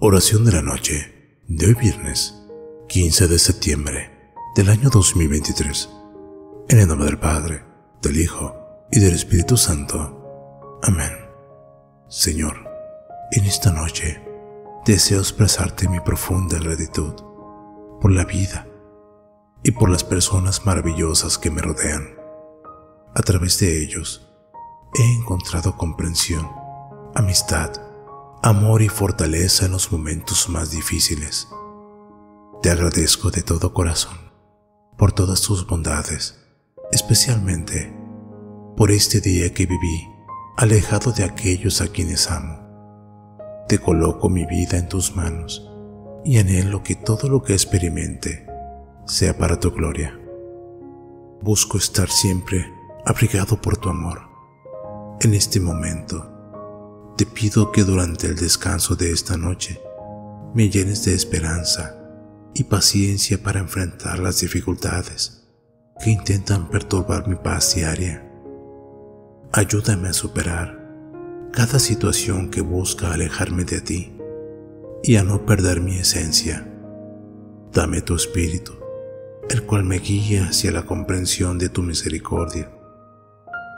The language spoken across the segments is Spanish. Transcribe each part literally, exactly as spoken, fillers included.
Oración de la noche de hoy viernes quince de septiembre del año dos mil veintitrés. En el nombre del Padre, del Hijo y del Espíritu Santo. Amén. Señor, en esta noche deseo expresarte mi profunda gratitud por la vida y por las personas maravillosas que me rodean. A través de ellos he encontrado comprensión, amistad, amor y fortaleza en los momentos más difíciles. Te agradezco de todo corazón por todas tus bondades, especialmente por este día que viví alejado de aquellos a quienes amo. Te coloco mi vida en tus manos y anhelo que todo lo que experimente sea para tu gloria. Busco estar siempre abrigado por tu amor. En este momento, te pido que durante el descanso de esta noche me llenes de esperanza y paciencia para enfrentar las dificultades que intentan perturbar mi paz diaria. Ayúdame a superar cada situación que busca alejarme de ti y a no perder mi esencia. Dame tu espíritu, el cual me guía hacia la comprensión de tu misericordia.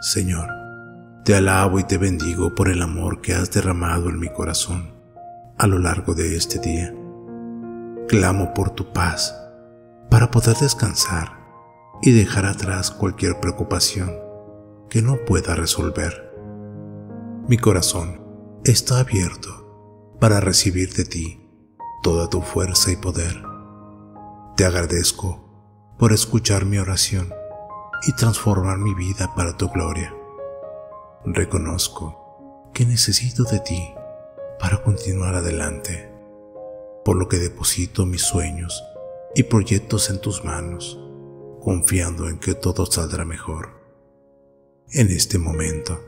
Señor, te alabo y te bendigo por el amor que has derramado en mi corazón a lo largo de este día. Clamo por tu paz para poder descansar y dejar atrás cualquier preocupación que no pueda resolver. Mi corazón está abierto para recibir de ti toda tu fuerza y poder. Te agradezco por escuchar mi oración y transformar mi vida para tu gloria. Reconozco que necesito de ti para continuar adelante, por lo que deposito mis sueños y proyectos en tus manos, confiando en que todo saldrá mejor. En este momento,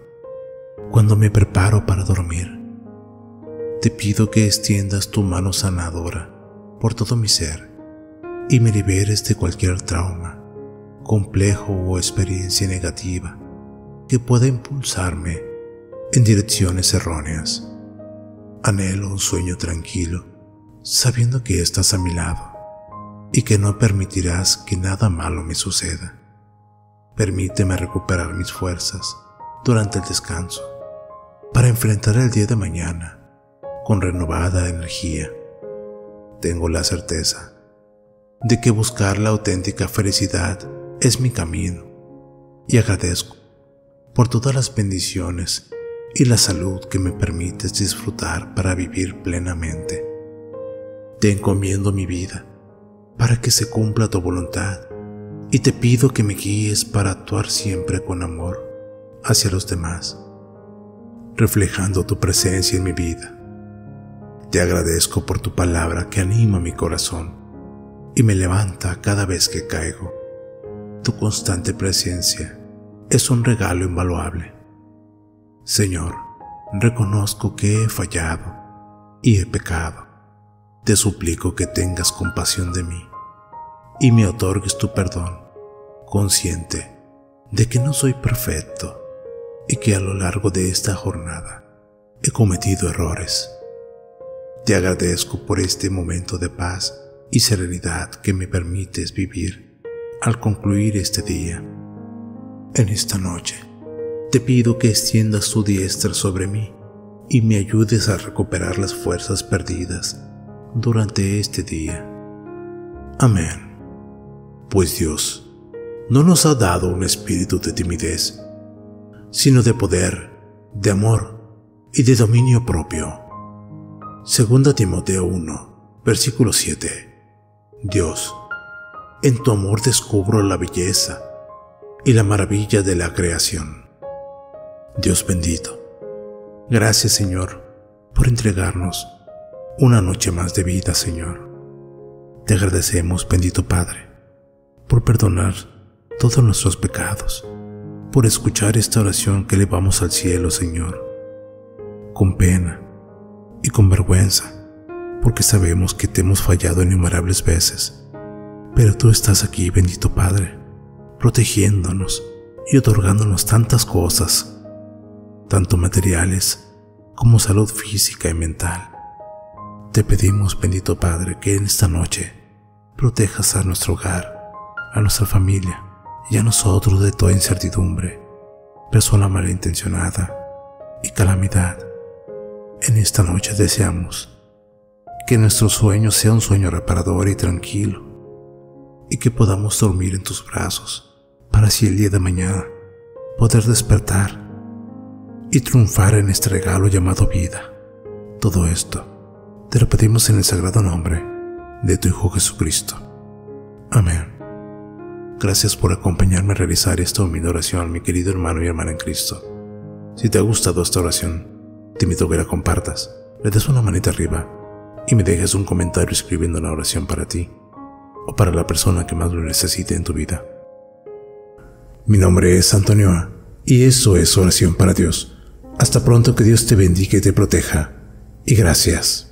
cuando me preparo para dormir, te pido que extiendas tu mano sanadora por todo mi ser y me liberes de cualquier trauma, complejo o experiencia negativa que pueda impulsarme en direcciones erróneas. Anhelo un sueño tranquilo, sabiendo que estás a mi lado y que no permitirás que nada malo me suceda. Permíteme recuperar mis fuerzas durante el descanso para enfrentar el día de mañana con renovada energía. Tengo la certeza de que buscar la auténtica felicidad es mi camino y agradezco por todas las bendiciones y la salud que me permites disfrutar para vivir plenamente. Te encomiendo mi vida para que se cumpla tu voluntad y te pido que me guíes para actuar siempre con amor hacia los demás, reflejando tu presencia en mi vida. Te agradezco por tu palabra que anima mi corazón y me levanta cada vez que caigo. Tu constante presencia es un regalo invaluable. Señor, reconozco que he fallado y he pecado. Te suplico que tengas compasión de mí y me otorgues tu perdón, consciente de que no soy perfecto y que a lo largo de esta jornada he cometido errores. Te agradezco por este momento de paz y serenidad que me permites vivir al concluir este día. En esta noche, te pido que extiendas tu diestra sobre mí y me ayudes a recuperar las fuerzas perdidas durante este día. Amén. Pues Dios no nos ha dado un espíritu de timidez, sino de poder, de amor y de dominio propio. Segunda Timoteo uno, versículo siete. Dios, en tu amor descubro la belleza y la maravilla de la creación. Dios bendito, gracias Señor por entregarnos una noche más de vida, Señor. Te agradecemos, bendito Padre, por perdonar todos nuestros pecados, por escuchar esta oración que elevamos al cielo, Señor, con pena y con vergüenza, porque sabemos que te hemos fallado innumerables veces, pero tú estás aquí, bendito Padre, protegiéndonos y otorgándonos tantas cosas, tanto materiales como salud física y mental. Te pedimos, bendito Padre, que en esta noche protejas a nuestro hogar, a nuestra familia y a nosotros de toda incertidumbre, persona malintencionada y calamidad. En esta noche deseamos que nuestro sueño sea un sueño reparador y tranquilo, y que podamos dormir en tus brazos, para así el día de mañana poder despertar y triunfar en este regalo llamado vida. Todo esto te lo pedimos en el sagrado nombre de tu Hijo Jesucristo. Amén. Gracias por acompañarme a realizar esta humilde oración, mi querido hermano y hermana en Cristo. Si te ha gustado esta oración, te invito a que la compartas, le des una manita arriba y me dejes un comentario escribiendo la oración para ti o para la persona que más lo necesite en tu vida. Mi nombre es Antonio y esto es Oración para Dios. Hasta pronto, que Dios te bendiga y te proteja. Y gracias.